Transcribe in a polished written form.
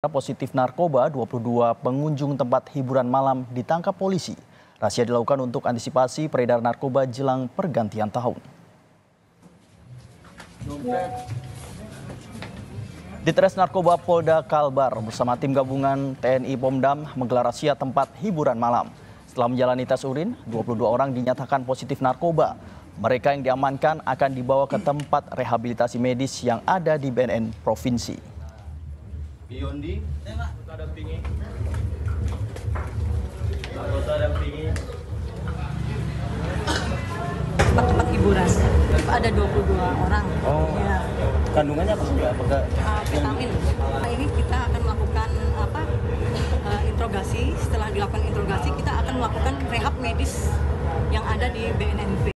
Positif narkoba, 22 pengunjung tempat hiburan malam ditangkap polisi. Razia dilakukan untuk antisipasi peredaran narkoba jelang pergantian tahun. Ditresnarkoba Polda Kalbar bersama tim gabungan TNI Pomdam menggelar razia tempat hiburan malam. Setelah menjalani tes urin, 22 orang dinyatakan positif narkoba. Mereka yang diamankan akan dibawa ke tempat rehabilitasi medis yang ada di BNN provinsi. Biondi, ada tinggi. Tempat hiburan, ada 22 orang. Oh. Ya. Kandungannya apa sih? Apakah vitamin? Ini kita akan melakukan interogasi. Setelah dilakukan interogasi, kita akan melakukan rehab medis yang ada di BNNP.